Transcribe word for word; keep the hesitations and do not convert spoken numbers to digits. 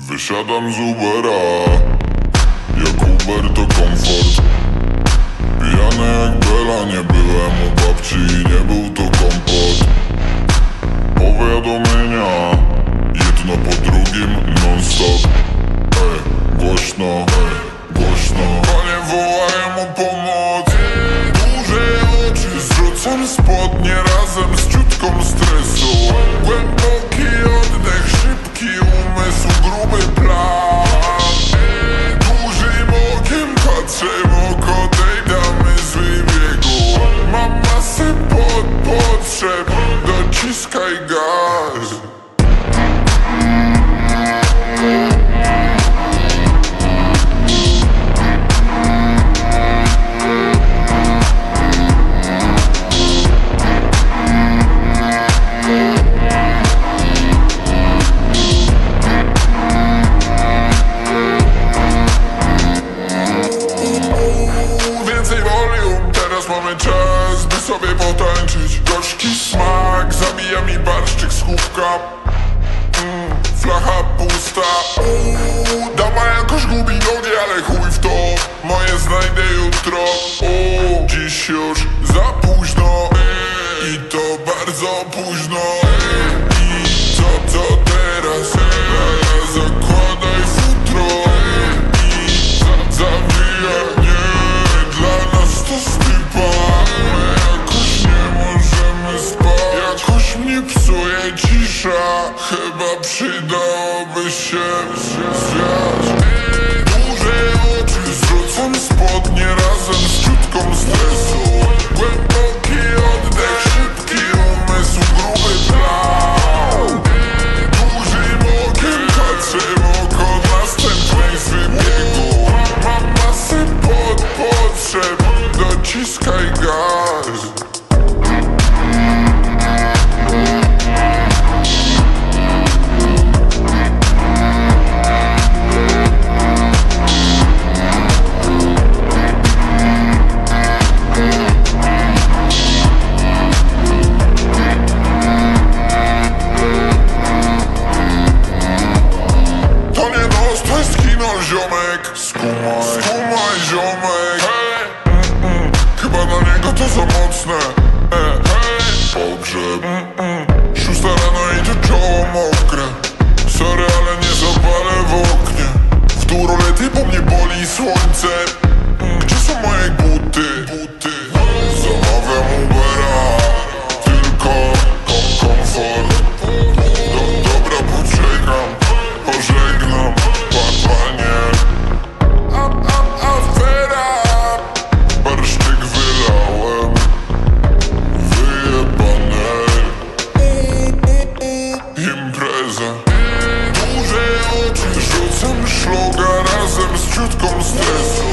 Wysiadam z Ubera, jak Uber to komfort. Pijany jak bela, nie byłem u babci i nie był to kompot. Powiadomienia, jedno po drugim non stop. Ej, głośno, ej, głośno. Panie wołają o pomoc, duże oczy, zrzucam spodnie razem z ciutką stresu. Głęboki oddech, szybki umysł, gruby plan. Dużym okiem patrzę w oko tej damy zły biegu. Mam masę pod potrzeb, dociskaj gaz. Mamy czas, by sobie potańczyć. Gorzki smak, zabija mi barszczyk z chówka. mm, Flacha pusta. Uuu, dama jakoś gubi nogi, ale chuj w to. Moje znajdę jutro. Uuu, dziś już za późno. I to bardzo późno. I co, co teraz? Zakładaj futro. I zawijaj mnie. Dla nas to styl. Psuje cisza, chyba przydałoby się zwiać. Duże oczy, zrzucam spodnie razem z ciutką stresu. Głęboki oddech, szybki umysł, gruby plan. Dużym okiem patrzę w oko następnej z wybiegu. Mam masę pod potrzeb, dociskaj gaz. Ziomek, skumaj, skumaj ziomek. Hey. Mm -mm. Chyba dla niego to za mocne. Hey. Hey. Pogrzeb. Mm -mm. Szósta rano i to czoło mokre. Sorry, ale nie zapalę w oknie. Wtórą lety, bo mnie boli słońce. Gdzie są moje buty? buty? Zamawiam Ubera, tylko Comfort. Do, dobra, poczekam, pożegnam. Duże oczy, rzucam szloga razem z ciutką stresu.